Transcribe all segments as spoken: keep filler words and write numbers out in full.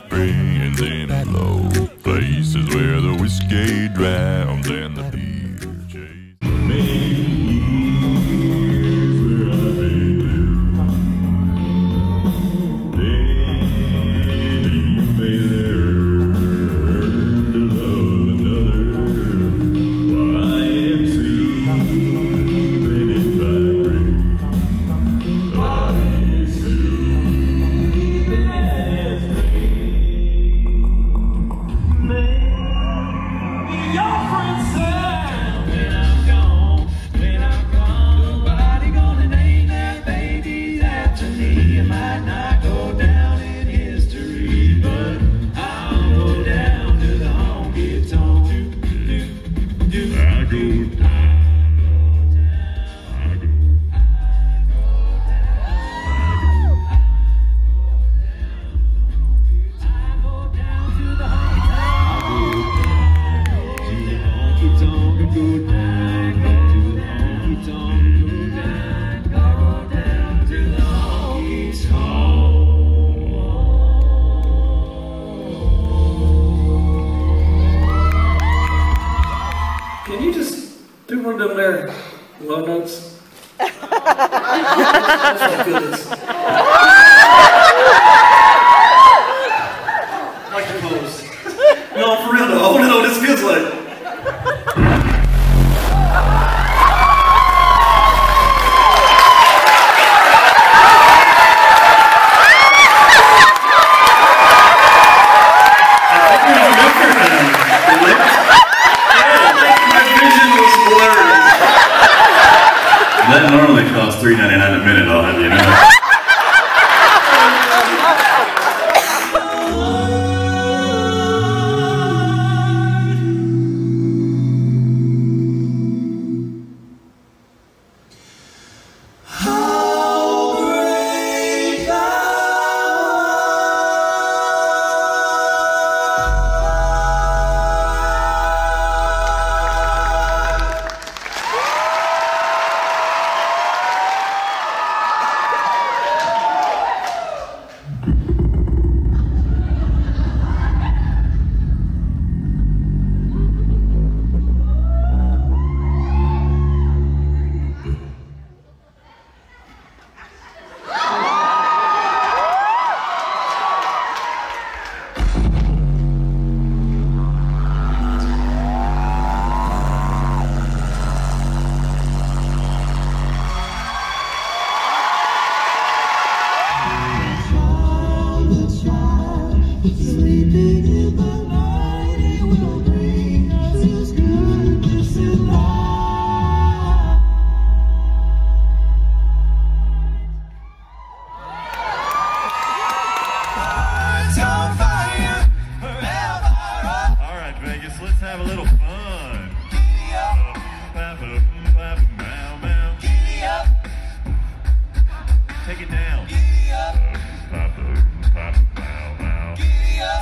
that brings in low places where the whiskey drowns and the beer chases me. Can you just do one of them there low notes? That's my goodness. Like the most. No, for real though. I want to know what this feels like. That normally costs three ninety-nine a minute, I'll have you know. Let's have a little fun. Giddy up. Clap it up, clap it down, down. Giddy up. Take it down. Giddy up. Clap it up, clap it down, down. Giddy up.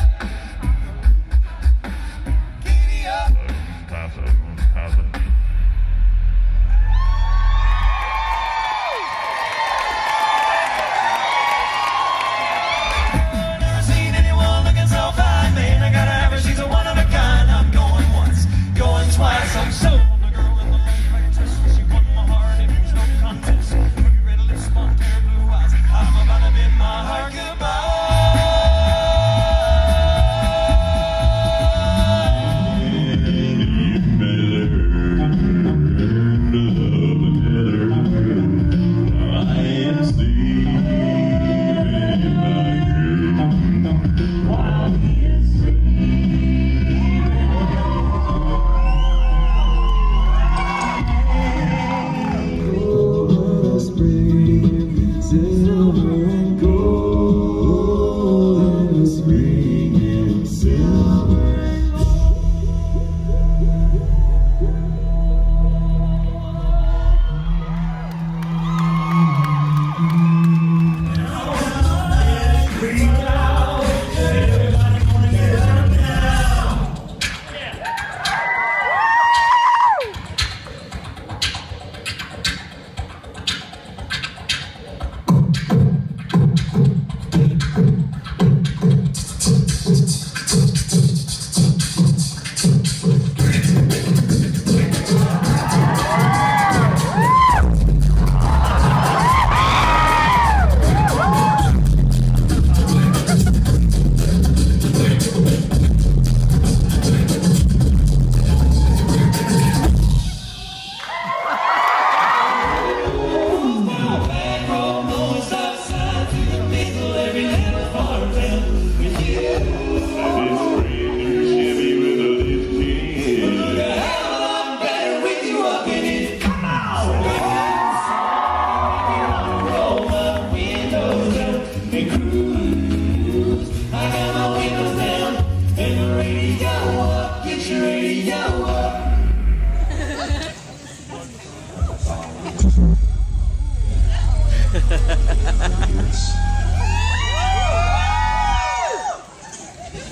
They cruise. I got my windows down and the radio up. Get your radio up.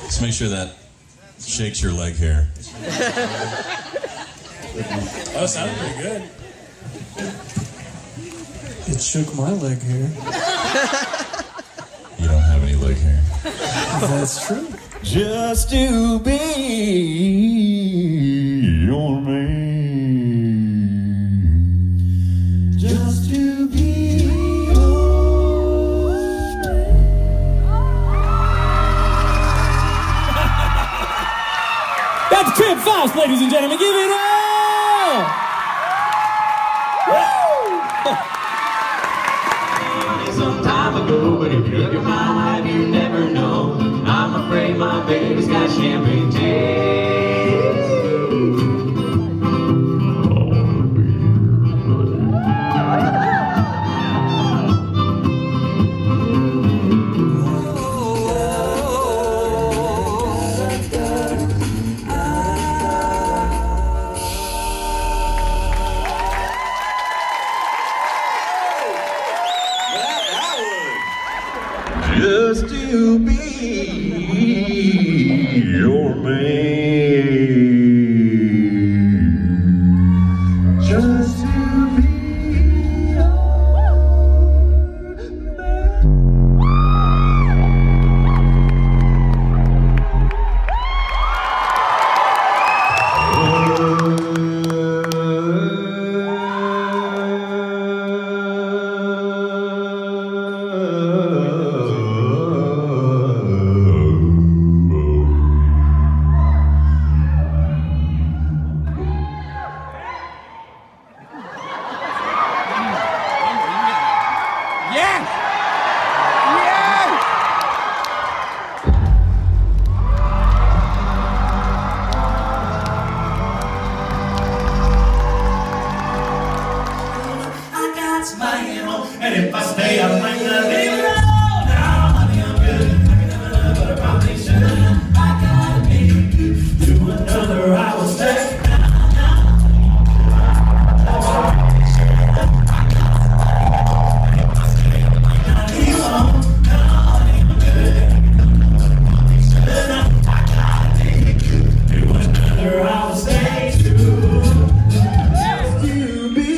Let's make sure that shakes your leg hair. Oh, sounded pretty good. It shook my leg hair. You don't have any leg hair. That's true. Just to be your man. Just to be your man. That's Tim Foust, ladies and gentlemen. Give it up. Some time ago, but if you look at my life, you never know. I'm afraid my baby's got champagne taste. Just to be your man. Just to be your man. And if I stay, I might not leave it alone. Now, honey, I'm good. I can have another, but I probably should. I gotta be to another, I will stay. Now, now, I will stay too. Just to be.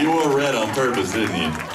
You were red on purpose, didn't you?